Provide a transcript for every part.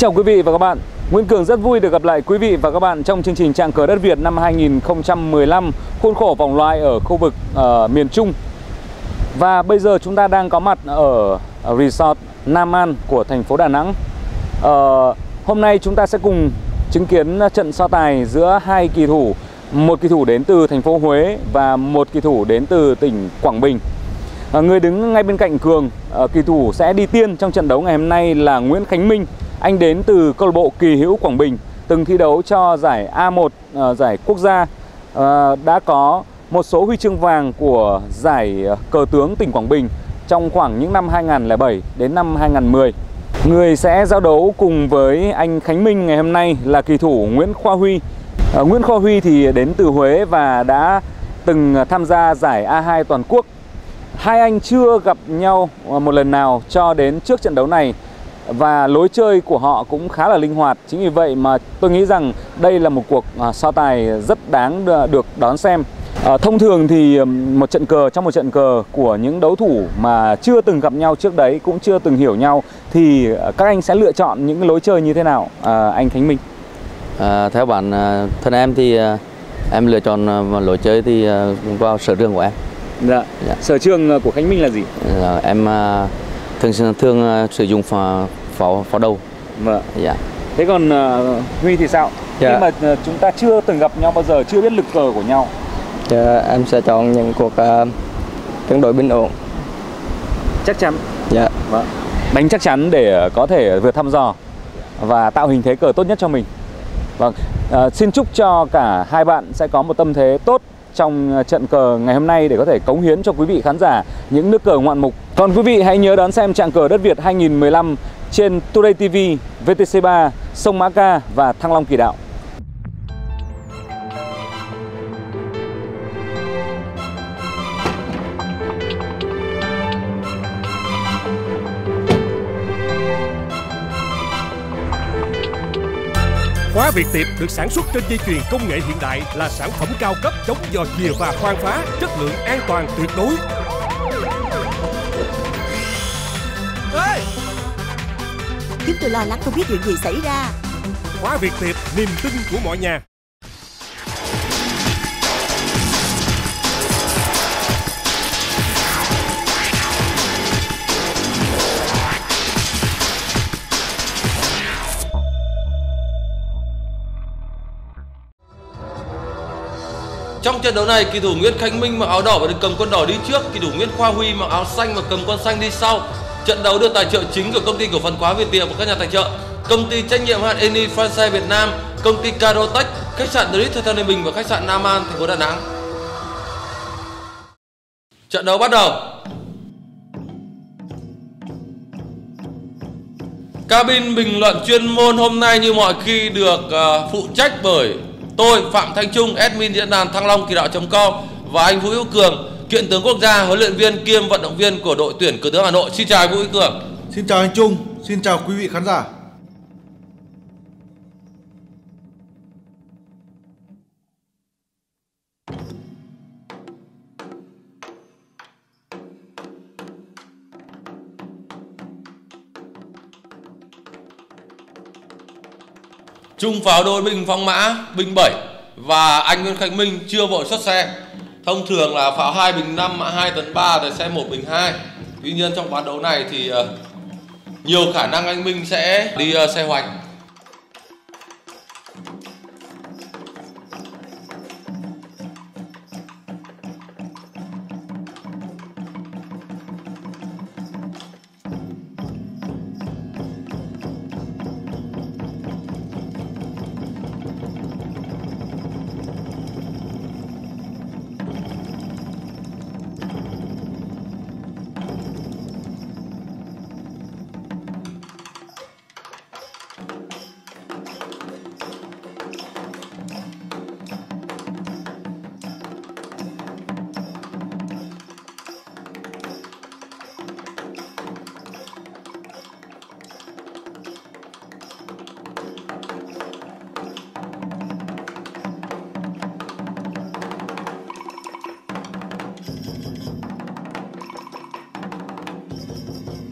chào quý vị và các bạn. Nguyễn Cường rất vui được gặp lại quý vị và các bạn trong chương trình Trạng Cờ Đất Việt năm 2015, khuôn khổ vòng loại ở khu vực miền Trung. Và bây giờ chúng ta đang có mặt ở resort Nam An của thành phố Đà Nẵng. Hôm nay chúng ta sẽ cùng chứng kiến trận so tài giữa hai kỳ thủ, một kỳ thủ đến từ thành phố Huế và một kỳ thủ đến từ tỉnh Quảng Bình. Người đứng ngay bên cạnh Cường, kỳ thủ sẽ đi tiên trong trận đấu ngày hôm nay là Nguyễn Khánh Minh. Anh đến từ câu lạc bộ Kỳ Hữu Quảng Bình, từng thi đấu cho giải A1, giải quốc gia, đã có một số huy chương vàng của giải cờ tướng tỉnh Quảng Bình trong khoảng những năm 2007 đến năm 2010. Người sẽ giao đấu cùng với anh Khánh Minh ngày hôm nay là kỳ thủ Nguyễn Khoa Huy. Nguyễn Khoa Huy thì đến từ Huế và đã từng tham gia giải A2 toàn quốc. Hai anh chưa gặp nhau một lần nào cho đến trước trận đấu này và lối chơi của họ cũng khá là linh hoạt. Chính vì vậy mà tôi nghĩ rằng đây là một cuộc so tài rất đáng được đón xem. Thông thường thì trong một trận cờ của những đấu thủ mà chưa từng gặp nhau trước đấy, cũng chưa từng hiểu nhau, thì các anh sẽ lựa chọn những lối chơi như thế nào, anh Khánh Minh? Theo bản thân em thì em lựa chọn lối chơi thì vào sở trường của em. Dạ. Dạ. Sở trường của Khánh Minh là gì? Dạ, em thường sử dụng pháo đầu. Vâng. Dạ. Thế còn Huy thì sao? Dạ. Khi mà chúng ta chưa từng gặp nhau bao giờ, chưa biết lực cờ của nhau. Dạ, em sẽ chọn những cuộc tương đối bình ổn. Chắc chắn. Dạ. Vâng. Đánh chắc chắn để có thể vượt thăm dò và tạo hình thế cờ tốt nhất cho mình. Vâng. Xin chúc cho cả hai bạn sẽ có một tâm thế tốt trong trận cờ ngày hôm nay để có thể cống hiến cho quý vị khán giả những nước cờ ngoạn mục. Còn quý vị hãy nhớ đón xem Trạng Cờ Đất Việt 2015 trên Today TV, VTC3, Sông Mã Ca và Thăng Long Kỳ Đạo. Khóa Việt Tiệp được sản xuất trên dây chuyền công nghệ hiện đại, là sản phẩm cao cấp chống dò chìa và khoan phá, chất lượng an toàn tuyệt đối. Ê! Chúng tôi lo lắng không biết chuyện gì xảy ra. Khóa Việt Tiệp, niềm tin của mọi nhà. Trong trận đấu này, kỳ thủ Nguyễn Khánh Minh mặc áo đỏ và được cầm quân đỏ đi trước, kỳ thủ Nguyễn Khoa Huy mặc áo xanh và cầm quân xanh đi sau. Trận đấu được tài trợ chính của công ty cổ phần Khóa Việt Tiệp và các nhà tài trợ: công ty trách nhiệm hạn Eni France Việt Nam, công ty Carotech, khách sạn The Ritz Hotel Ninh Bình và khách sạn Nam An, thành phố Đà Nẵng. Trận đấu bắt đầu. Cabin bình luận chuyên môn hôm nay như mọi khi được phụ trách bởi tôi, Phạm Thanh Trung, admin diễn đàn Thăng Long Kỳ Đạo.com và anh Vũ Hữu Cường, kiện tướng quốc gia, huấn luyện viên kiêm vận động viên của đội tuyển cờ tướng Hà Nội. Xin chào anh Vũ Hữu Cường. Xin chào anh Trung, xin chào quý vị khán giả. Trung pháo đôi binh phong mã, binh 7 và anh Nguyễn Khánh Minh chưa vội xuất xe. Thông thường là pháo 2 bình 5, mã 2 tấn 3 rồi xe 1 bình 2. Tuy nhiên trong ván đấu này thì nhiều khả năng anh Minh sẽ đi xe hoành.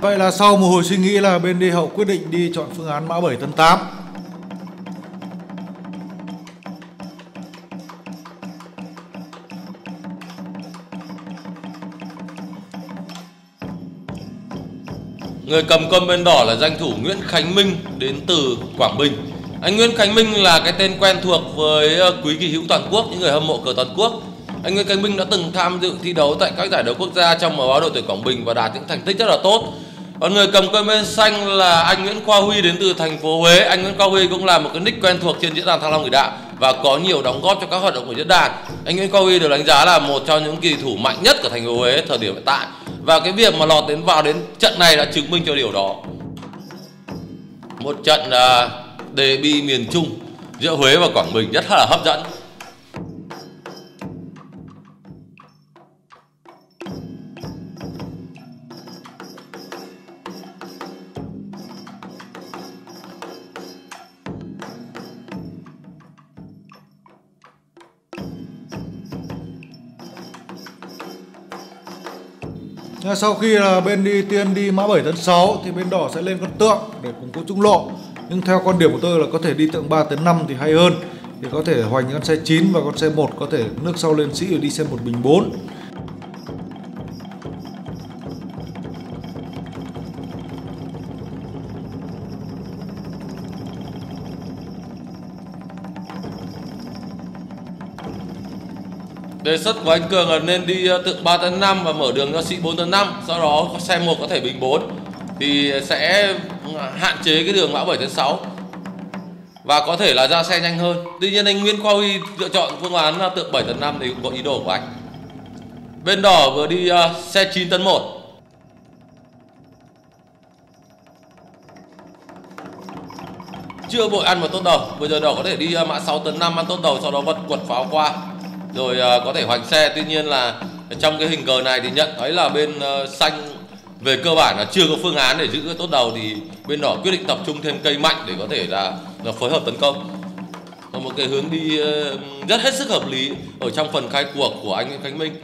Vậy là sau một hồi suy nghĩ là bên đi hậu quyết định đi chọn phương án mã 7 tấn 8. Người cầm con bên đỏ là danh thủ Nguyễn Khánh Minh đến từ Quảng Bình. Anh Nguyễn Khánh Minh là cái tên quen thuộc với quý kỳ hữu toàn quốc, những người hâm mộ cờ toàn quốc. Anh Nguyễn Khánh Minh đã từng tham dự thi đấu tại các giải đấu quốc gia trong màu áo đội tuyển Quảng Bình và đạt những thành tích rất là tốt. Còn người cầm quân bên xanh là anh Nguyễn Khoa Huy đến từ thành phố Huế. Anh Nguyễn Khoa Huy cũng là một cái nick quen thuộc trên diễn đàn Thăng Long Kỳ Đạo và có nhiều đóng góp cho các hoạt động của diễn đàn. Anh Nguyễn Khoa Huy được đánh giá là một trong những kỳ thủ mạnh nhất của thành phố Huế thời điểm hiện tại. Và cái việc mà lọt vào đến trận này đã chứng minh cho điều đó. Một trận derby miền Trung giữa Huế và Quảng Bình rất là hấp dẫn. Sau khi là bên đi tiên đi mã 7 tấn 6 thì bên đỏ sẽ lên con tượng để củng cố trung lộ. Nhưng theo quan điểm của tôi là có thể đi tượng 3 tấn 5 thì hay hơn. Thì có thể hoành con xe 9 và con xe 1 có thể nước sau lên sĩ rồi đi xe 1 bình 4. Đề xuất của anh Cường là nên đi tượng 3 tấn 5 và mở đường cho sĩ 4 tấn 5, sau đó xe 1 có thể bình 4 thì sẽ hạn chế cái đường mã 7 tấn 6 và có thể là ra xe nhanh hơn. Tuy nhiên anh Nguyễn Khoa Huy lựa chọn phương án là tượng 7 tấn 5 thì cũng có ý đồ của anh. Bên đỏ vừa đi xe 9 tấn 1. Chưa vội ăn vào tốt đầu, bây giờ đỏ có thể đi mã 6 tấn 5 ăn tốt đầu sau đó bật quật pháo qua. Rồi có thể hoành xe. Tuy nhiên là trong cái hình cờ này thì nhận thấy là bên xanh về cơ bản là chưa có phương án để giữ tốt đầu, thì bên đỏ quyết định tập trung thêm cây mạnh để có thể là phối hợp tấn công. Còn một cái hướng đi rất hết sức hợp lý ở trong phần khai cuộc của anh Nguyễn Khánh Minh.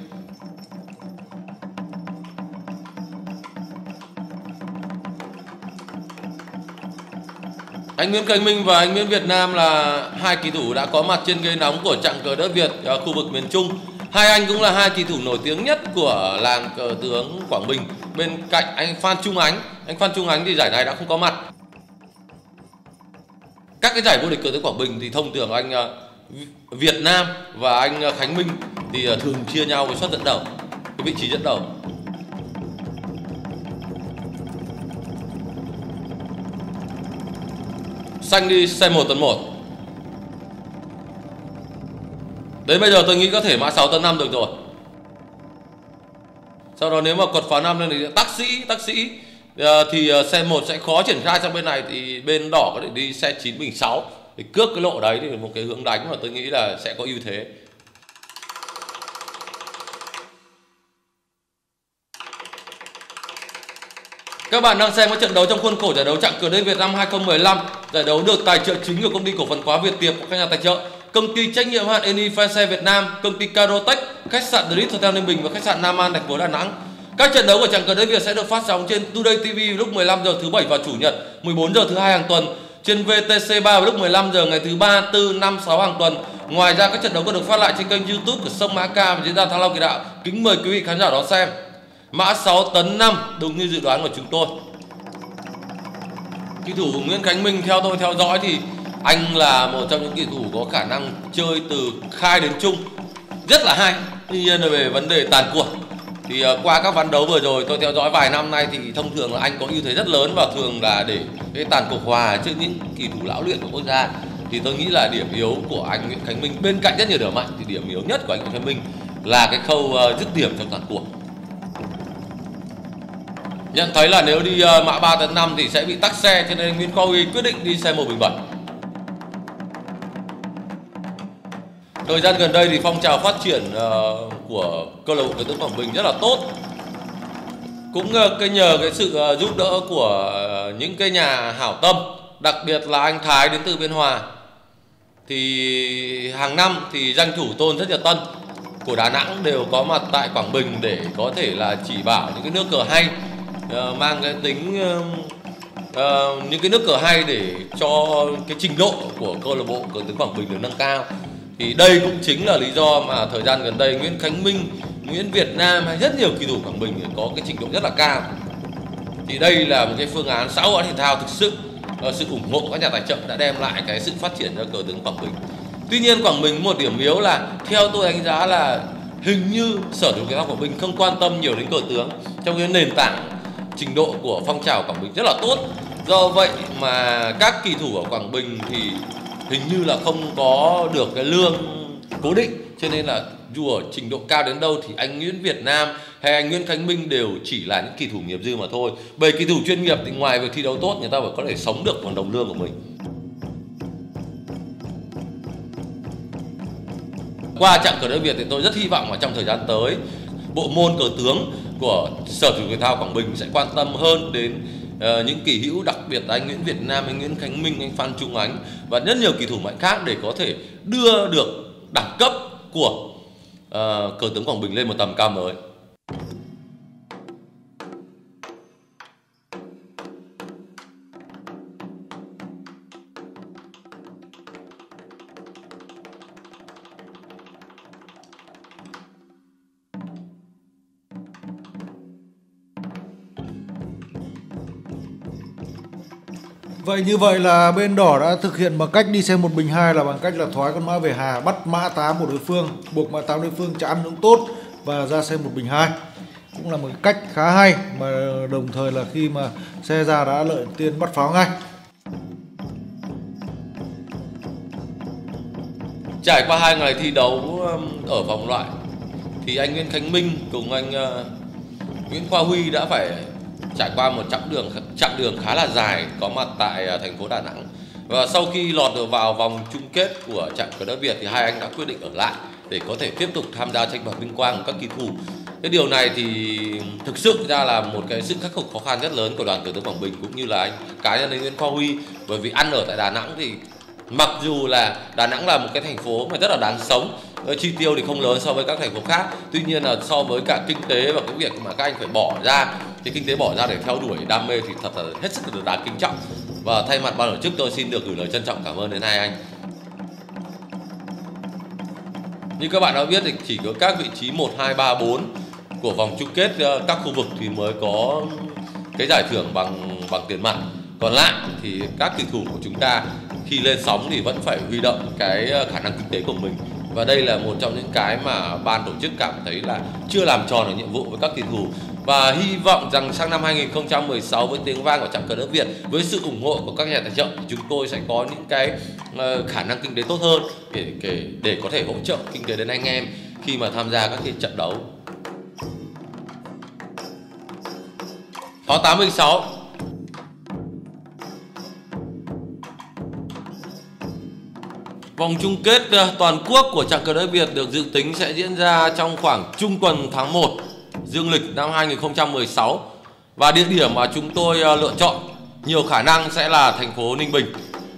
Anh Nguyễn Khánh Minh và anh Nguyễn Việt Nam là hai kỳ thủ đã có mặt trên ghế nóng của Trạng Cờ Đất Việt ở khu vực miền Trung. Hai anh cũng là hai kỳ thủ nổi tiếng nhất của làng cờ tướng Quảng Bình. Bên cạnh anh Phan Trung Ánh. Anh Phan Trung Ánh thì giải này đã không có mặt. Các cái giải vô địch cờ tướng Quảng Bình thì thông thường anh Việt Nam và anh Khánh Minh thì thường chia nhau với suất dẫn đầu, cái vị trí dẫn đầu. Xanh đi xe 1 tấn 1. Đến bây giờ tôi nghĩ có thể mã 6 tấn 5 được rồi. Sau đó nếu mà quật pháo 5 lên thì taxi thì xe 1 sẽ khó triển khai sang bên này, thì bên đỏ có thể đi xe 9 bình 6 để cướp cái lộ đấy, thì một cái hướng đánh mà tôi nghĩ là sẽ có ưu thế. Các bạn đang xem các trận đấu trong khuôn khổ giải đấu Trạng Cờ Đất Việt năm 2015. Giải đấu được tài trợ chính của công ty cổ phần Khóa Việt Tiệp, các nhà tài trợ công ty trách nhiệm hữu hạn Eni France Việt Nam, công ty Carotech, khách sạn The Ritz Hotel Ninh Bình và khách sạn Nam An thành phố Đà Nẵng. Các trận đấu của Trạng Cờ Đất Việt sẽ được phát sóng trên Today TV lúc 15 giờ thứ Bảy và Chủ nhật, 14 giờ thứ Hai hàng tuần, trên VTC3 lúc 15 giờ ngày thứ Ba, Tư, Năm, Sáu hàng tuần. Ngoài ra các trận đấu còn được phát lại trên kênh YouTube của Sông Mã Ca và diễn đàn Thăng Long Kỳ Đạo. Kính mời quý vị khán giả đón xem. Mã 6 tấn 5 đúng như dự đoán của chúng tôi. Kỳ thủ Nguyễn Khánh Minh theo tôi theo dõi thì anh là một trong những kỳ thủ có khả năng chơi từ khai đến chung rất là hay. Tuy nhiên là về vấn đề tàn cuộc thì qua các ván đấu vừa rồi tôi theo dõi vài năm nay thì thông thường là anh có ưu thế rất lớn và thường là để cái tàn cuộc hòa trước những kỳ thủ lão luyện của quốc gia. Thì tôi nghĩ là điểm yếu của anh Nguyễn Khánh Minh, bên cạnh rất nhiều điểm mạnh, thì điểm yếu nhất của anh Nguyễn Khánh Minh là cái khâu dứt điểm trong tàn cuộc. Nhận thấy là nếu đi mã 3 tấn 5 thì sẽ bị tắc xe, cho nên Nguyễn Khoa Huy quyết định đi xe 1 bình 7. Thời gian gần đây thì phong trào phát triển của câu lạc bộ cờ tướng Quảng Bình rất là tốt. Cũng nhờ cái sự giúp đỡ của những cái nhà hảo tâm, đặc biệt là anh Thái đến từ Biên Hòa. Thì hàng năm thì danh thủ Tôn Nhật Tân của Đà Nẵng đều có mặt tại Quảng Bình để có thể là chỉ bảo những cái nước cờ hay mang cái tính những cái nước cờ hay để cho cái trình độ của câu lạc bộ cờ tướng Quảng Bình được nâng cao. Thì đây cũng chính là lý do mà thời gian gần đây Nguyễn Khánh Minh, Nguyễn Việt Nam hay rất nhiều kỳ thủ Quảng Bình có cái trình độ rất là cao. Thì đây là một cái phương án xã hội thể thao thực sự, sự ủng hộ các nhà tài trợ đã đem lại cái sự phát triển cho cờ tướng Quảng Bình. Tuy nhiên Quảng Bình một điểm yếu là theo tôi đánh giá là hình như Sở Thể dục Thể thao Quảng Bình không quan tâm nhiều đến cờ tướng, trong cái nền tảng trình độ của phong trào Quảng Bình rất là tốt. Do vậy mà các kỳ thủ ở Quảng Bình thì hình như là không có được cái lương cố định, cho nên là dù ở trình độ cao đến đâu thì anh Nguyễn Việt Nam hay anh Nguyễn Khánh Minh đều chỉ là những kỳ thủ nghiệp dư mà thôi. Bởi kỳ thủ chuyên nghiệp thì ngoài việc thi đấu tốt, người ta phải có thể sống được bằng đồng lương của mình. Qua Trạng Cờ Đất Việt thì tôi rất hy vọng là trong thời gian tới, bộ môn cờ tướng của Sở Thể dục Thể thao Quảng Bình sẽ quan tâm hơn đến những kỳ hữu, đặc biệt là anh Nguyễn Việt Nam, anh Nguyễn Khánh Minh, anh Phan Trung Ánh và rất nhiều kỳ thủ mạnh khác, để có thể đưa được đẳng cấp của cờ tướng Quảng Bình lên một tầm cao mới. Vậy như vậy là bên đỏ đã thực hiện bằng cách đi xe một bình hai, là bằng cách là thoái con mã về hà, bắt mã 8 của đối phương, buộc mã 8 đối phương trả ăn đúng tốt và ra xe một bình hai. Cũng là một cách khá hay mà đồng thời là khi mà xe ra đã lợi tiên bắt pháo ngay. Trải qua 2 ngày thi đấu ở vòng loại thì anh Nguyễn Khánh Minh cùng anh Nguyễn Khoa Huy đã phải trải qua một chặng đường khá là dài, có mặt tại thành phố Đà Nẵng. Và sau khi lọt được vào vòng chung kết của Trạng Cờ Đất Việt thì hai anh đã quyết định ở lại để có thể tiếp tục tham gia tranh đoạt vinh quang của các kỳ thủ. Cái điều này thì thực sự ra là một cái sự khắc phục khó khăn rất lớn của đoàn cờ tướng Quảng Bình cũng như là anh cá nhân anh Nguyễn Khoa Huy, bởi vì ăn ở tại Đà Nẵng thì mặc dù là Đà Nẵng là một cái thành phố mà rất là đáng sống, chi tiêu thì không lớn so với các thành phố khác, tuy nhiên là so với cả kinh tế và cái việc mà các anh phải bỏ ra, thì kinh tế bỏ ra để theo đuổi đam mê thì thật là hết sức là đáng kính trọng. Và thay mặt ban tổ chức, tôi xin được gửi lời trân trọng cảm ơn đến hai anh. Như các bạn đã biết thì chỉ có các vị trí 1, 2, 3, 4 của vòng chung kết các khu vực thì mới có cái giải thưởng bằng tiền mặt. Còn lại thì các kỳ thủ của chúng ta khi lên sóng thì vẫn phải huy động cái khả năng kinh tế của mình. Và đây là một trong những cái mà ban tổ chức cảm thấy là chưa làm tròn được nhiệm vụ với các kỳ thủ. Và hy vọng rằng sang năm 2016 với tiếng vang của Trạng Cờ Đất Việt, với sự ủng hộ của các nhà tài trợ, chúng tôi sẽ có những cái khả năng kinh tế tốt hơn để có thể hỗ trợ kinh tế đến anh em khi mà tham gia các cái trận đấu. Pháo 86. Vòng chung kết toàn quốc của Trạng Cờ Đất Việt được dự tính sẽ diễn ra trong khoảng trung tuần tháng 1 dương lịch năm 2016, và địa điểm mà chúng tôi lựa chọn nhiều khả năng sẽ là thành phố Ninh Bình,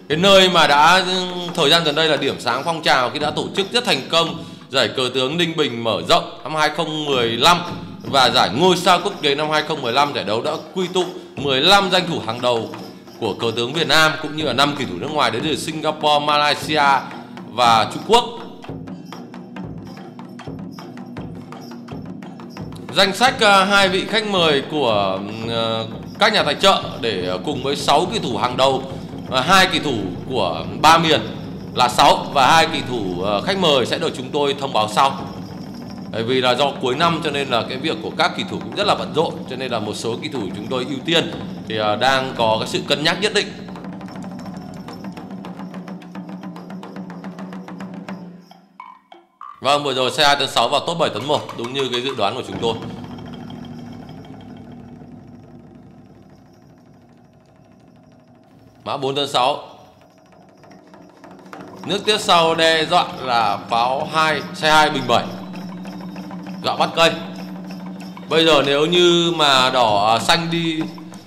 cái nơi mà đã thời gian gần đây là điểm sáng phong trào khi đã tổ chức rất thành công giải cờ tướng Ninh Bình mở rộng năm 2015 và giải ngôi sao quốc tế năm 2015. Giải đấu đã quy tụ 15 danh thủ hàng đầu của cờ tướng Việt Nam cũng như là 5 kỳ thủ nước ngoài đến từ Singapore, Malaysia và Trung Quốc. Danh sách hai vị khách mời của các nhà tài trợ để cùng với 6 kỳ thủ hàng đầu, 2 kỳ thủ của 3 miền là 6 và 2 kỳ thủ khách mời sẽ được chúng tôi thông báo sau. Bởi vì là do cuối năm cho nên là cái việc của các kỳ thủ cũng rất là bận rộn, cho nên là một số kỳ thủ chúng tôi ưu tiên thì đang có cái sự cân nhắc nhất định. Vâng, vừa rồi xe 2 tấn 6 vào top 7 tấn 1, đúng như cái dự đoán của chúng tôi. Mã 4 tấn 6. Nước tiếp sau đe dọa là pháo 2, xe 2 bình 7. Dọa bắt cây. Bây giờ nếu như mà đỏ xanh đi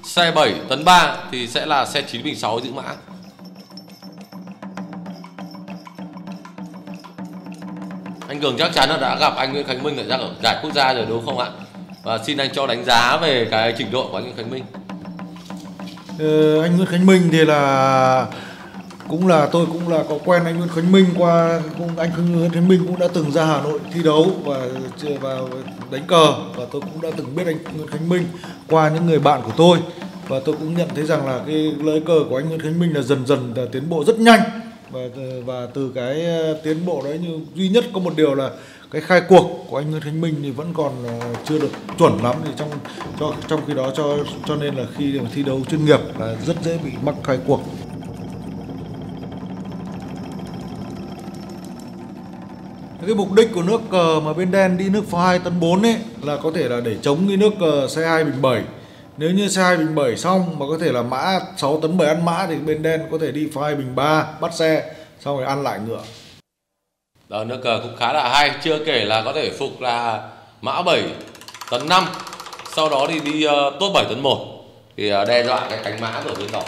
xe 7 tấn 3 thì sẽ là xe 9 bình 6 giữ mã. Anh Cường chắc chắn là đã gặp anh Nguyễn Khánh Minh ở giải quốc gia rồi đúng không ạ? Và xin anh cho đánh giá về cái trình độ của anh Nguyễn Khánh Minh. Anh Nguyễn Khánh Minh thì là tôi cũng có quen anh Nguyễn Khánh Minh qua, anh Nguyễn Khánh Minh cũng đã từng ra Hà Nội thi đấu và đánh cờ, và tôi cũng đã từng biết anh Nguyễn Khánh Minh qua những người bạn của tôi, và tôi cũng nhận thấy rằng là cái lưới cờ của anh Nguyễn Khánh Minh là dần dần tiến bộ rất nhanh, và từ cái tiến bộ đấy, như duy nhất có một điều là cái khai cuộc của anh Nguyễn Khánh Minh thì vẫn còn chưa được chuẩn lắm, thì trong khi đó cho nên là khi thi đấu chuyên nghiệp là rất dễ bị mắc khai cuộc. Cái mục đích của nước cờ mà bên đen đi nước pháo 2 tấn 4 ấy là có thể là để chống cái nước cờ xe 2 bình 7. Nếu như xe 2 bình 7 xong mà có thể là mã 6 tấn 7 ăn mã thì bên đen có thể đi pháo 2 bình 3 bắt xe xong rồi ăn lại ngựa. Đó, nước cờ cũng khá là hay, chưa kể là có thể phục là mã 7 tấn 5 sau đó thì đi tốt 7 tấn 1 thì đe dọa cái cánh mã của bên đỏ.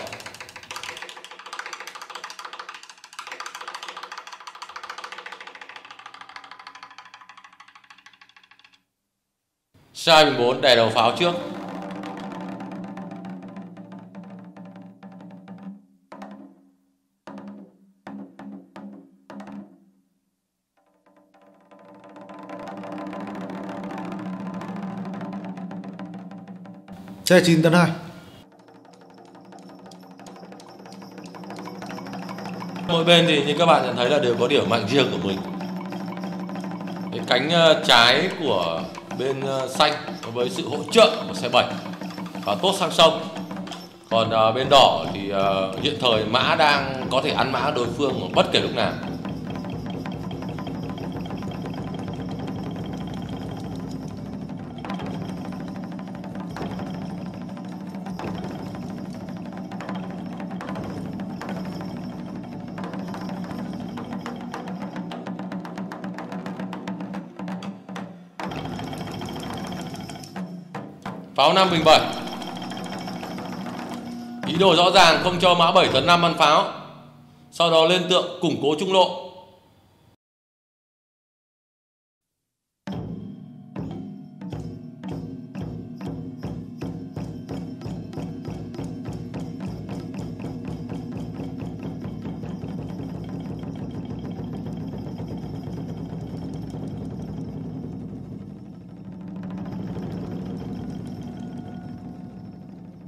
Sai bình 4 đè đầu pháo trước. Xe 9 tấn 2. Mỗi bên thì như các bạn nhận thấy là đều có điểm mạnh riêng của mình. Cái cánh trái của bên xanh với sự hỗ trợ của xe 7 và tốt sang sông, còn bên đỏ thì hiện thời mã đang có thể ăn mã đối phương ở bất kể lúc nào. Pháo 5 bình 7. Ý đồ rõ ràng không cho mã 7 tấn 5 ăn pháo. Sau đó lên tượng củng cố trung lộ.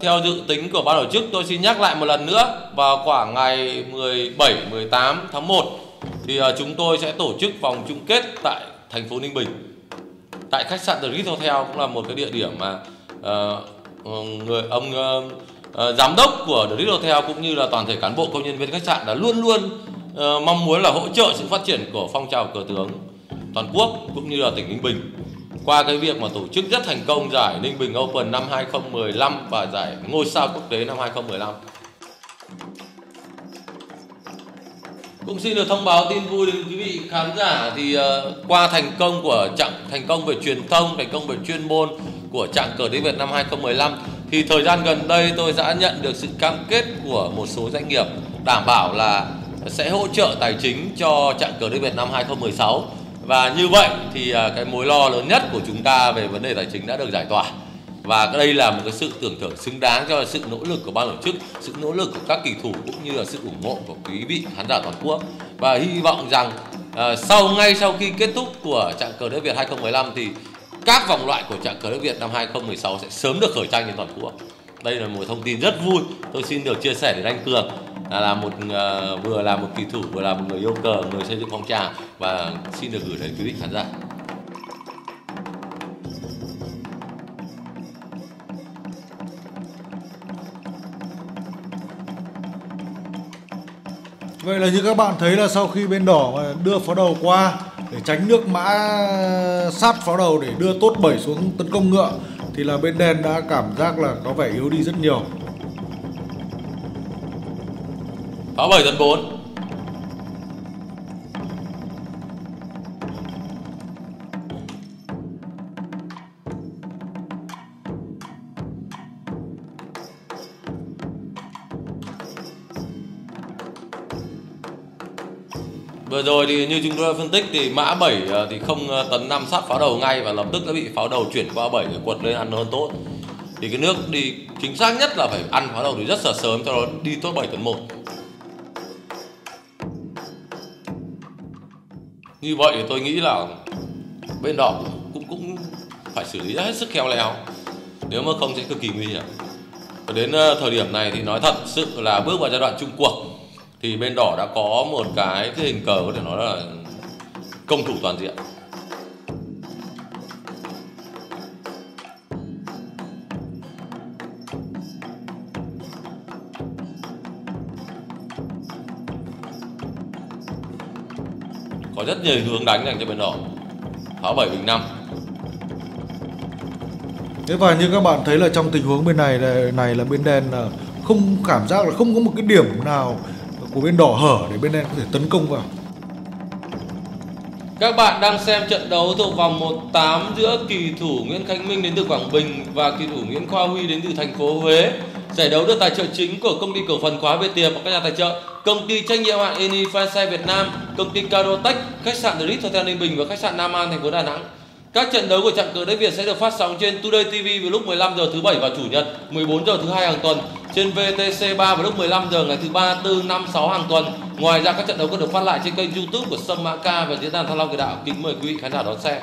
Theo dự tính của ban tổ chức, tôi xin nhắc lại một lần nữa, vào khoảng ngày 17-18 tháng 1 thì chúng tôi sẽ tổ chức vòng chung kết tại thành phố Ninh Bình, tại khách sạn The Ritz Hotel, cũng là một cái địa điểm mà giám đốc của The Ritz Hotel cũng như là toàn thể cán bộ công nhân viên khách sạn đã luôn luôn mong muốn là hỗ trợ sự phát triển của phong trào cờ tướng toàn quốc cũng như là tỉnh Ninh Bình, qua cái việc mà tổ chức rất thành công giải Ninh Bình Open năm 2015 và giải Ngôi sao quốc tế năm 2015. Cũng xin được thông báo tin vui đến quý vị khán giả thì qua thành công về truyền thông, thành công về chuyên môn của Trạng Cờ Đất Việt năm 2015 thì thời gian gần đây tôi đã nhận được sự cam kết của một số doanh nghiệp đảm bảo là sẽ hỗ trợ tài chính cho Trạng Cờ Đất Việt năm 2016. Và như vậy thì cái mối lo lớn nhất của chúng ta về vấn đề tài chính đã được giải tỏa. Và đây là một cái sự tưởng thưởng xứng đáng cho sự nỗ lực của ban tổ chức, sự nỗ lực của các kỳ thủ cũng như là sự ủng hộ của quý vị khán giả toàn quốc. Và hy vọng rằng ngay sau khi kết thúc của Trạng Cờ Đất Việt 2015 thì các vòng loại của Trạng Cờ Đất Việt năm 2016 sẽ sớm được khởi tranh trên toàn quốc. Đây là một thông tin rất vui tôi xin được chia sẻ đến anh Cường, là vừa là một kỳ thủ, vừa là một người yêu cờ, người xây dựng phong trào, và xin được gửi đến quý vị khán giả. Vậy là như các bạn thấy là sau khi bên đỏ đưa pháo đầu qua để tránh nước mã sát pháo đầu để đưa tốt 7 xuống tấn công ngựa thì là bên đen đã cảm giác là có vẻ yếu đi rất nhiều. Pháo 7 tấn 4. Vừa rồi thì như chúng tôi phân tích thì mã 7 thì không tấn 5 sát pháo đầu ngay và lập tức đã bị pháo đầu chuyển qua 7 để quật lên ăn hơn tốt. Thì cái nước đi chính xác nhất là phải ăn pháo đầu thì rất là sớm cho nó đi tốt 7 tấn 1. Như vậy thì tôi nghĩ là bên đỏ cũng phải xử lý hết sức khéo léo, nếu mà không sẽ cực kỳ nguy hiểm. Và đến thời điểm này thì nói thật sự là bước vào giai đoạn chung cuộc thì bên đỏ đã có một cái hình cờ có thể nói là công thủ toàn diện. Có rất nhiều hướng đánh dành cho bên đỏ. Pháo 7 bình 5. Thế và như các bạn thấy là trong tình huống bên này là bên đen là không, cảm giác là không có một cái điểm nào của bên đỏ hở để bên đen có thể tấn công vào. Các bạn đang xem trận đấu thuộc vòng 1/8 giữa kỳ thủ Nguyễn Khánh Minh đến từ Quảng Bình và kỳ thủ Nguyễn Khoa Huy đến từ thành phố Huế. Giải đấu được tài trợ chính của công ty cổ phần Khóa Việt Tiệp và các nhà tài trợ: công ty trách nhiệm hữu hạn Eni France Việt Nam, công ty Carotech, khách sạn The Ritz Hotel Ninh Bình và khách sạn Nam An thành phố Đà Nẵng. Các trận đấu của Trạng Cờ Đất Việt sẽ được phát sóng trên Today TV vào lúc 15 giờ thứ Bảy và Chủ nhật, 14 giờ thứ Hai hàng tuần, trên VTC3 vào lúc 15 giờ ngày thứ Ba, Tư, Năm, Sáu hàng tuần. Ngoài ra các trận đấu còn được phát lại trên kênh YouTube của Sông Mã Ca và diễn đàn Thăng Long Kỳ Đạo. Kính mời quý vị khán giả đón xem.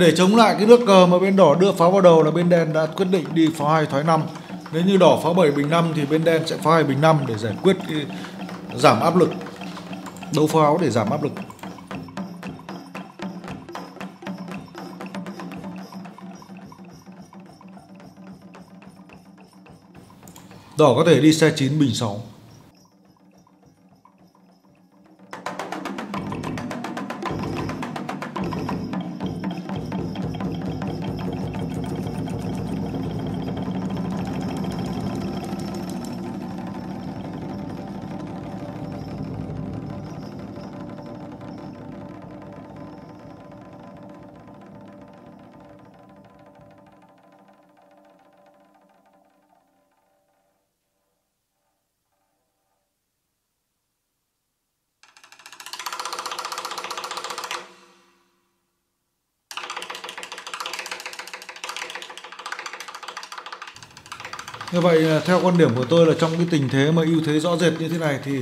Để chống lại cái nước cờ mà bên đỏ đưa pháo vào đầu là bên đen đã quyết định đi pháo 2 thoái 5. Nếu như đỏ pháo 7 bình 5 thì bên đen sẽ pháo 2 bình 5 để giải quyết cái giảm áp lực. Đấu pháo để giảm áp lực. Đỏ có thể đi xe 9 bình 6. Như vậy theo quan điểm của tôi là trong cái tình thế mà ưu thế rõ rệt như thế này thì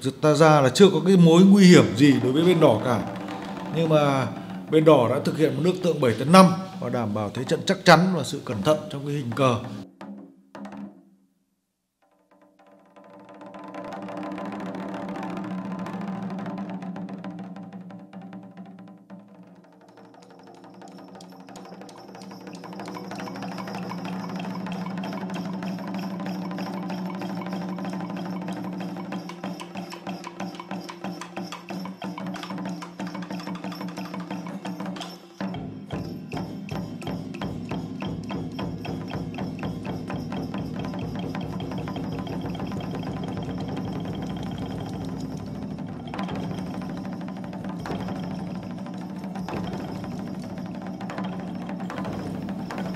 thực ta ra là chưa có cái mối nguy hiểm gì đối với bên đỏ cả. Nhưng mà bên đỏ đã thực hiện một nước tượng 7 tấn 5 và đảm bảo thế trận chắc chắn và sự cẩn thận trong cái hình cờ.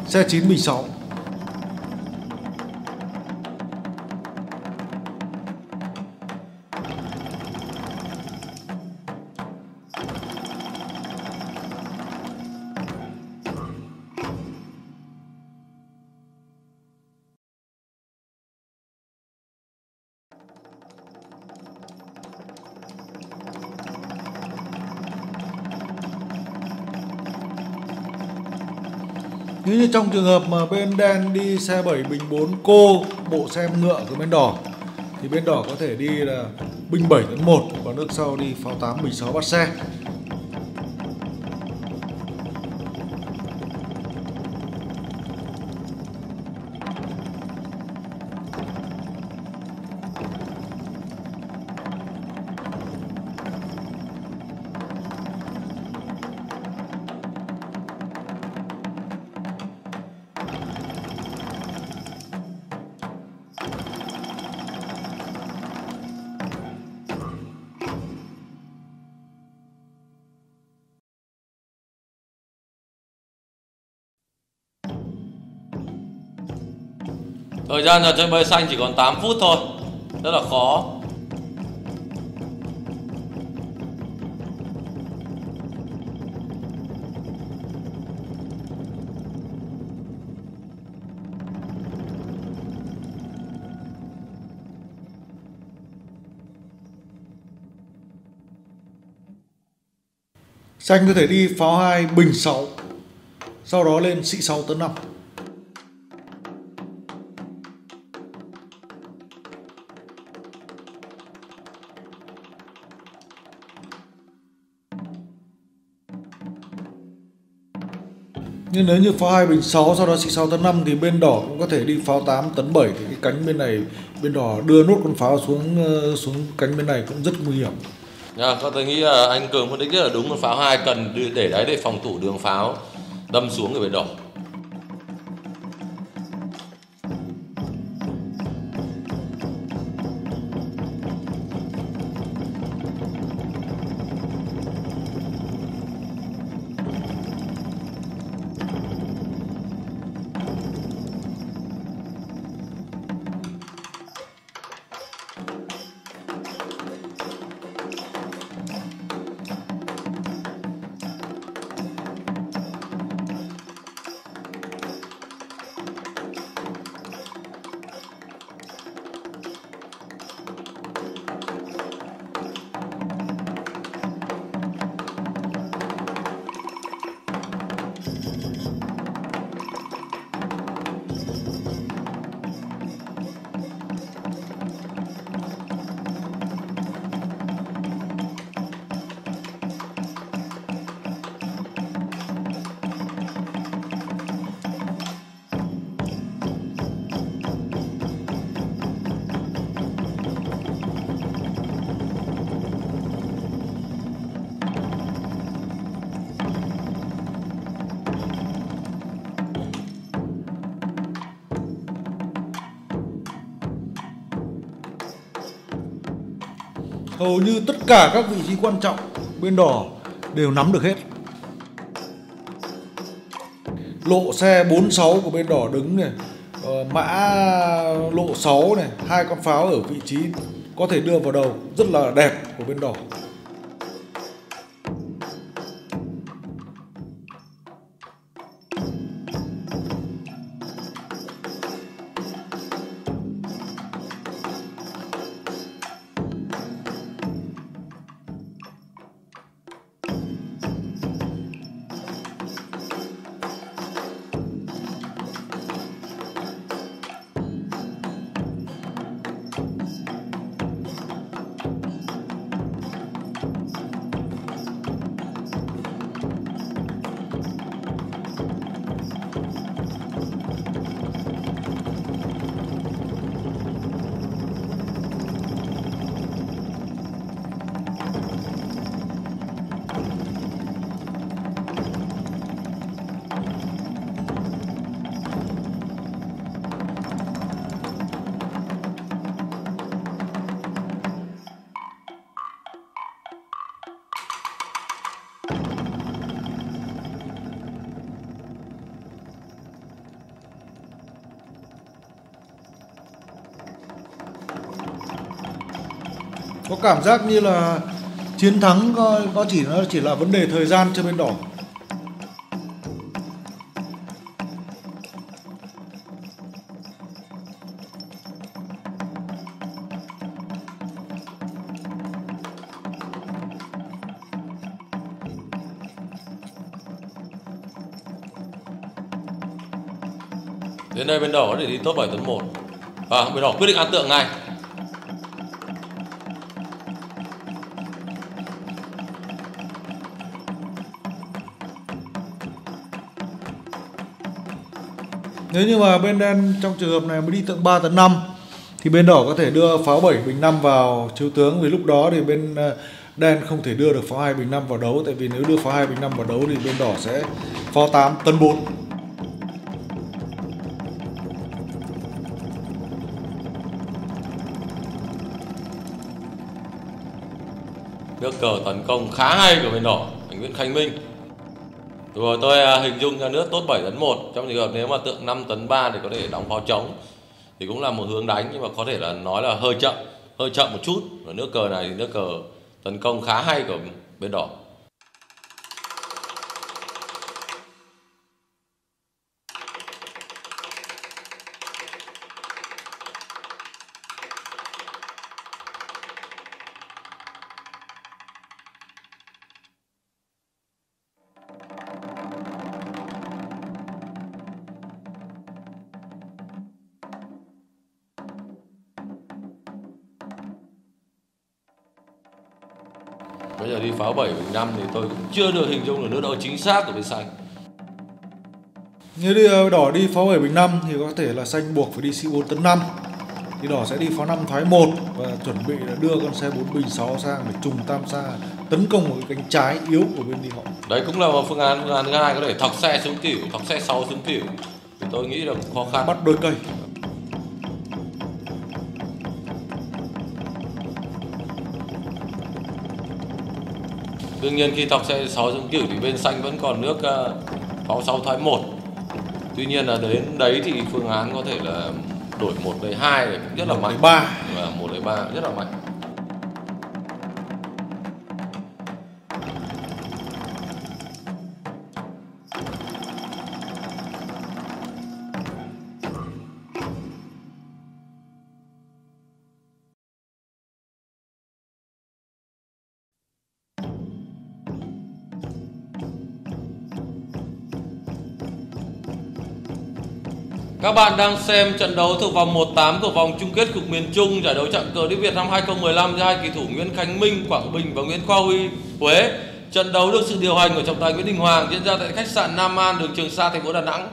Xe 9 bình 6. Nếu như trong trường hợp mà bên đen đi xe 7 bình 4 cô bộ xe ngựa của bên đỏ thì bên đỏ có thể đi là bình 7 tấn 1 và nước sau đi pháo 8 bình 6 bắt xe. Thời gian trò chơi bơi xanh chỉ còn 8 phút thôi, rất là khó. Xanh có thể đi pháo 2 bình 6, sau đó lên xị 6 tấn 5. Nhưng nếu như pháo 2 bình 6 sau đó xị 6 tấn 5 thì bên đỏ cũng có thể đi pháo 8 tấn 7, thì cái cánh bên này bên đỏ đưa nốt con pháo xuống cánh bên này cũng rất nguy hiểm. Con tôi nghĩ là anh Cường phân tích rất là đúng, con pháo 2 cần để đấy để phòng thủ đường pháo đâm xuống người bên đỏ. Hầu như tất cả các vị trí quan trọng bên đỏ đều nắm được hết. Lộ xe 46 của bên đỏ đứng này, mã lộ 6 này, hai con pháo ở vị trí có thể đưa vào đầu rất là đẹp của bên đỏ. Có cảm giác như là chiến thắng nó chỉ là vấn đề thời gian cho bên đỏ. Đến đây bên đỏ có thể đi top 7 tấn 1 và bên đỏ quyết định ăn tượng ngay. Nếu như mà bên đen trong trường hợp này mới đi tượng 3 tấn 5 thì bên đỏ có thể đưa pháo 7 bình 5 vào chiếu tướng, vì lúc đó thì bên đen không thể đưa được pháo 2 bình 5 vào đấu, tại vì nếu đưa pháo 2 bình 5 vào đấu thì bên đỏ sẽ pháo 8 tấn 4. Nước cờ tấn công khá hay của bên đỏ, anh Nguyễn Khánh Minh. Rồi tôi hình dung ra nước tốt 7 tấn 1. Trong trường hợp nếu mà tượng 5 tấn 3 thì có thể đóng pháo trống. thì cũng là một hướng đánh, nhưng mà có thể là nói là hơi chậm một chút. Và nước cờ này thì nước cờ tấn công khá hay của bên đỏ. Bây giờ đi pháo 7 bình 5 thì tôi cũng chưa được hình dung được nước đỡ chính xác của bên xanh. Nếu đi đỏ đi pháo 7 bình 5 thì có thể là xanh buộc phải đi C4 tấn 5. Thì đỏ sẽ đi pháo 5 thoái 1 và chuẩn bị là đưa con xe 4 bình 6 sang để trùng tam xa tấn công một cái cánh trái yếu của bên đi họ. Đấy cũng là một phương án gai, có thể thọc xe xuống tiểu, thọc xe 6 xuống tiểu. Thì tôi nghĩ là khó khăn. Bắt đôi cây. Đương nhiên khi thọc xe 6 xuống kiểu thì bên xanh vẫn còn nước pháo 6 thoái 1. Tuy nhiên là đến đấy thì phương án có thể là đổi 1-2 rất là mạnh. 1-3 rất là mạnh. Các bạn đang xem trận đấu thuộc vòng 1/8 của vòng chung kết cục miền Trung giải đấu Trạng Cờ Đất Việt năm 2015 giữa hai kỳ thủ Nguyễn Khánh Minh, Quảng Bình và Nguyễn Khoa Huy, Huế. Trận đấu được sự điều hành của trọng tài Nguyễn Đình Hoàng, diễn ra tại khách sạn Nam An, đường Trường Sa, thành phố Đà Nẵng.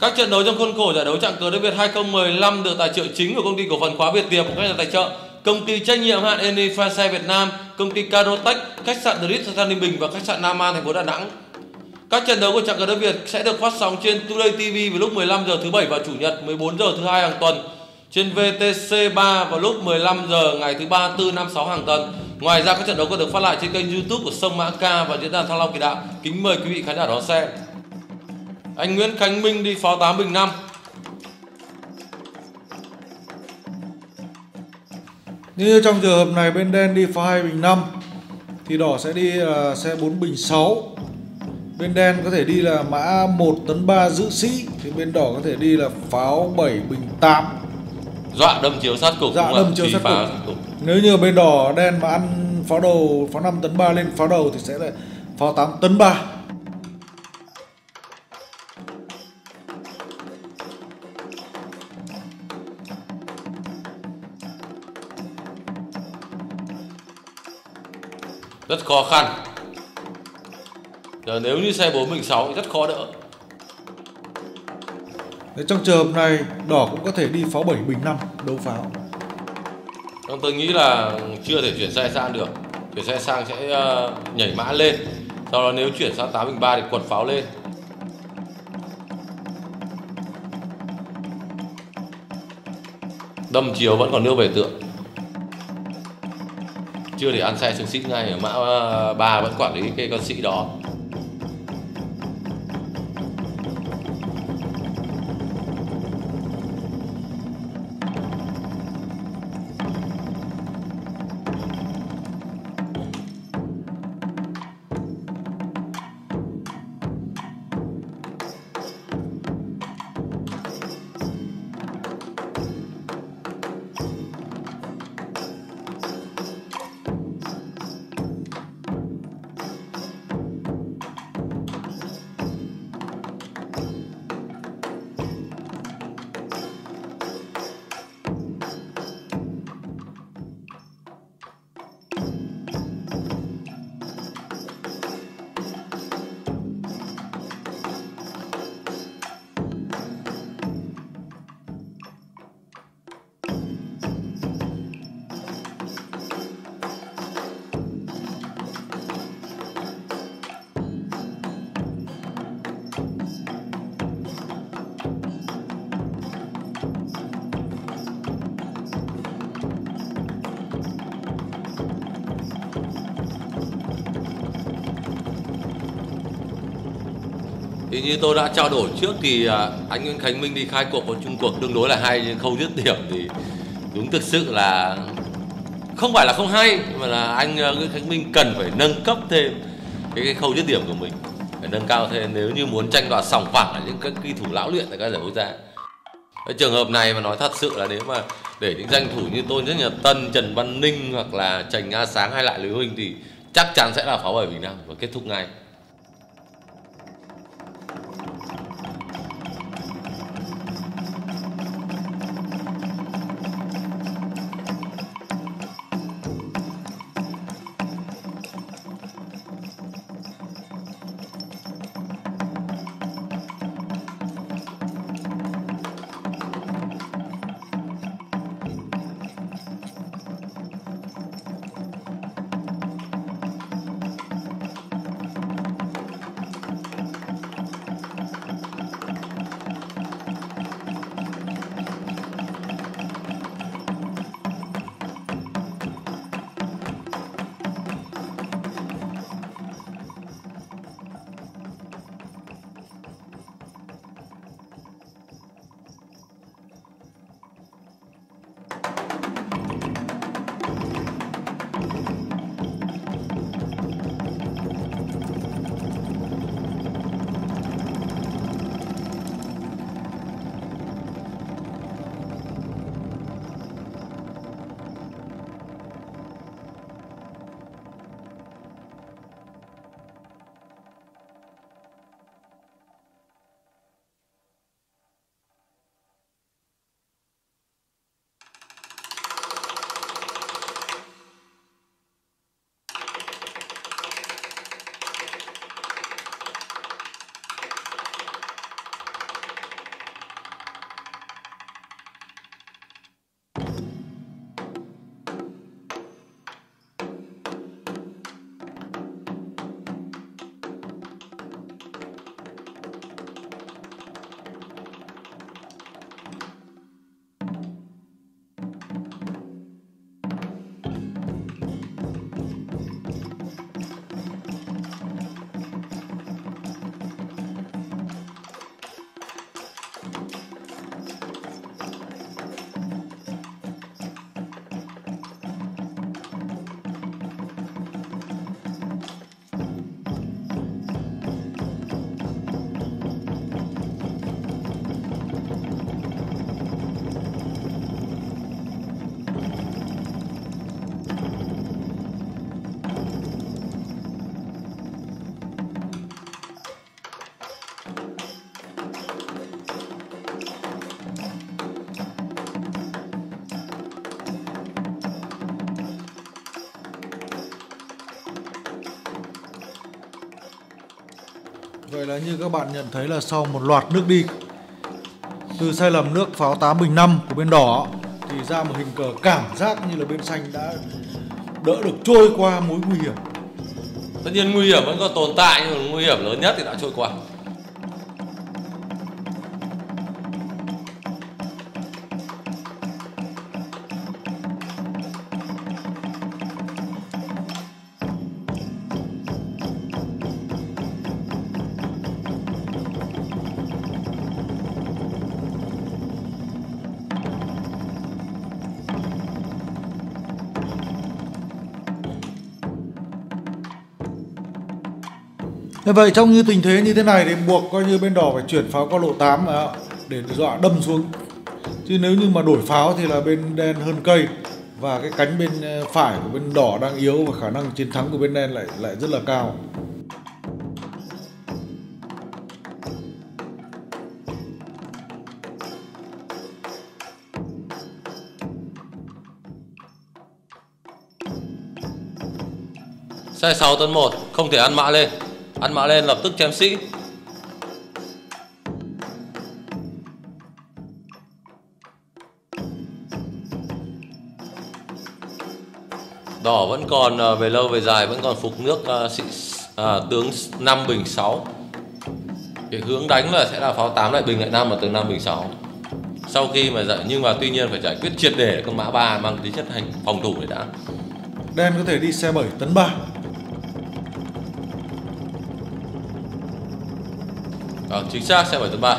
Các trận đấu trong khuôn khổ giải đấu Trạng Cờ Đất Việt 2015 được tài trợ chính của công ty cổ phần Khóa Việt Tiệp, các nhà tài trợ công ty trách nhiệm hữu hạn Eni France Việt Nam, công ty Carotech, khách sạn The Ritz Hotel Ninh Bình và khách sạn Nam An, thành phố Đà Nẵng. Các trận đấu của Trạng Cờ Đất Việt sẽ được phát sóng trên Today TV vào lúc 15 giờ thứ Bảy và Chủ nhật, 14 giờ thứ Hai hàng tuần, trên VTC3 vào lúc 15 giờ ngày thứ Ba, Tư, Năm, Sáu hàng tuần. Ngoài ra các trận đấu còn được phát lại trên kênh YouTube của Sông Mã Ca và diễn đàn Thăng Long Kỳ Đạo. Kính mời quý vị khán giả đón xem. Anh Nguyễn Khánh Minh đi pháo 8 bình 5. Như trong trường hợp này bên đen đi pháo 2 bình 5 thì đỏ sẽ đi xe 4 bình 6. Bên đen có thể đi là mã 1 tấn 3 giữ sĩ, thì bên đỏ có thể đi là pháo 7 bình 8. Dọa đâm chiếu sát cục. Dọa đâm chiếu sát cục. Nếu như bên đỏ đen mà ăn pháo đầu, pháo 5 tấn 3 lên pháo đầu thì sẽ là pháo 8 tấn 3. Rất khó khăn. Giờ nếu như xe 4 bình 6 thì rất khó đỡ. Đấy, trong trường hợp này đỏ cũng có thể đi pháo 7 bình 5 đấu pháo. Tôi nghĩ là chưa thể chuyển xe sang được. Chuyển xe sang sẽ nhảy mã lên. Sau đó nếu chuyển sang 8 bình 3 thì quật pháo lên. Đâm chiều vẫn còn nước về tượng. Chưa thể ăn xe xuống xít ngay, ở mã 3 vẫn quản lý cái con sĩ đó. Thì như tôi đã trao đổi trước thì anh Nguyễn Khánh Minh đi khai cuộc và chung cuộc tương đối là hay, nhưng khâu dứt điểm thì đúng thực sự là không phải là không hay, mà là anh Nguyễn Khánh Minh cần phải nâng cấp thêm cái khâu dứt điểm của mình, phải nâng cao thêm nếu như muốn tranh đoạt sòng phẳng là những các kỳ thủ lão luyện tại các giải quốc gia. Cái trường hợp này mà nói thật sự là nếu mà để những danh thủ như Tôn Nhật Tân, Trần Văn Ninh hoặc là Trần Nha Sáng hay lại Lưới Huynh thì chắc chắn sẽ là phá bởi Việt Nam và kết thúc ngay. Vậy là như các bạn nhận thấy là sau một loạt nước đi từ sai lầm nước pháo 8 bình 5 của bên đỏ thì ra một hình cờ cảm giác như là bên xanh đã đỡ được trôi qua mối nguy hiểm. Tất nhiên nguy hiểm vẫn còn tồn tại, nhưng mà nguy hiểm lớn nhất thì đã trôi qua. Vậy trong như tình thế như thế này thì buộc coi như bên đỏ phải chuyển pháo qua lộ 8 để dọa đâm xuống. Chứ nếu như mà đổi pháo thì là bên đen hơn cây, và cái cánh bên phải của bên đỏ đang yếu và khả năng chiến thắng của bên đen lại rất là cao. Xe 6 tấn 1 không thể ăn mã lên. Ăn mã lên lập tức chém sĩ. Đỏ vẫn còn về lâu về dài vẫn còn phục nước tướng 5 bình 6. Cái hướng đánh là sẽ là pháo 8 lại bình lại 5 và tướng 5 bình 6. Sau khi mà dạy, nhưng mà tuy nhiên phải giải quyết triệt để con mã 3 mang tính chất hành phòng thủ để đã. Đen có thể đi xe 7 tấn 3. Vâng, chính xác, xe 7 tấn 3.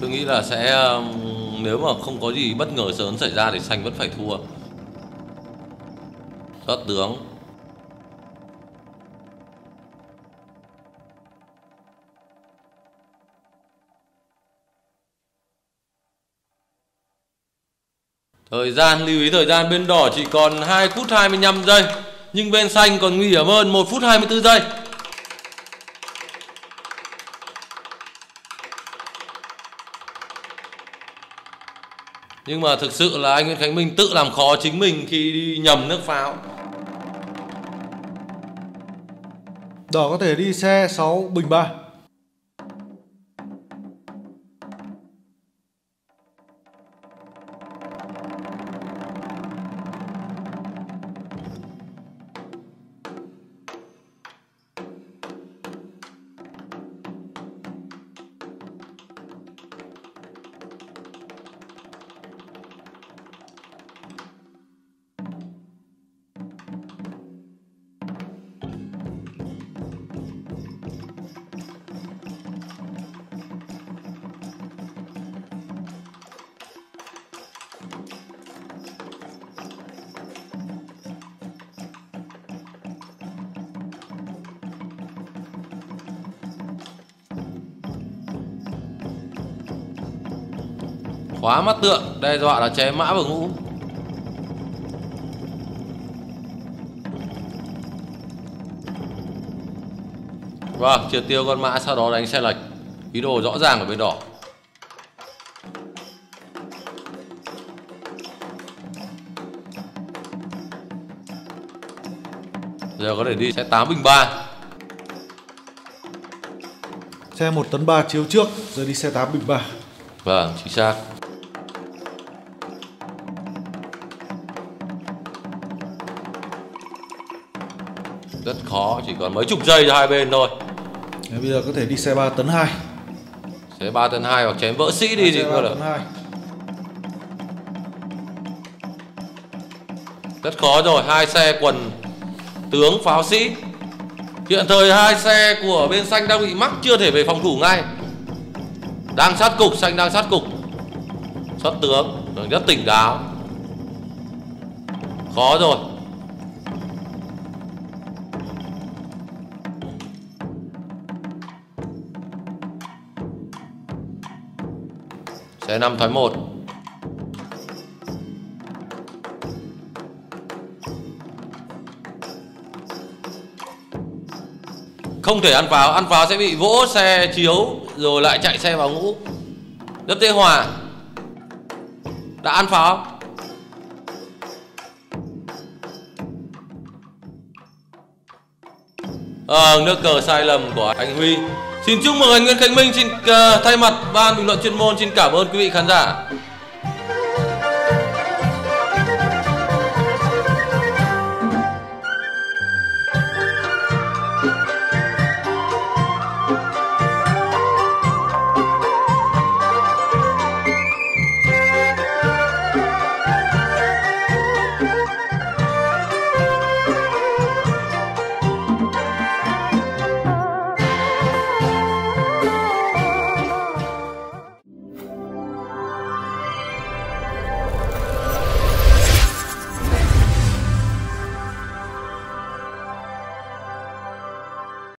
Tôi nghĩ là sẽ, nếu mà không có gì bất ngờ sớm xảy ra thì xanh vẫn phải thua. Rót tướng. Thời gian, lưu ý thời gian bên đỏ chỉ còn 2 phút 25 giây. Nhưng bên xanh còn nguy hiểm hơn, 1 phút 24 giây. Nhưng mà thực sự là anh Nguyễn Khánh Minh tự làm khó chính mình khi đi nhầm nước pháo. Đỏ có thể đi xe 6 bình 3. Quá mắt tượng, đe dọa là chém mã vào ngũ. Vâng, triệt tiêu con mã, sau đó đánh xe lệch. Ý đồ rõ ràng của bên đỏ. Giờ có thể đi xe 8 bình 3. Xe 1 tấn 3 chiếu trước, giờ đi xe 8 bình 3. Vâng, chính xác. Rất khó, chỉ còn mấy chục giây cho hai bên thôi. Bây giờ có thể đi xe 3 tấn 2. Xe 3 tấn 2 hoặc chém vỡ sĩ đi gì cơ được. Rất khó rồi, hai xe quần tướng pháo sĩ. Hiện thời hai xe của bên xanh đang bị mắc, chưa thể về phòng thủ ngay. Đang sát cục, xanh đang sát cục. Xuất tướng, rất tỉnh táo. Khó rồi. Xe 5 thoái 1. Không thể ăn pháo sẽ bị vỗ xe chiếu rồi lại chạy xe vào ngũ. Rất dễ hòa. Đã ăn pháo. Nước cờ sai lầm của anh Huy. Xin chúc mừng anh Nguyễn Khánh Minh, xin thay mặt ban bình luận chuyên môn xin cảm ơn quý vị khán giả.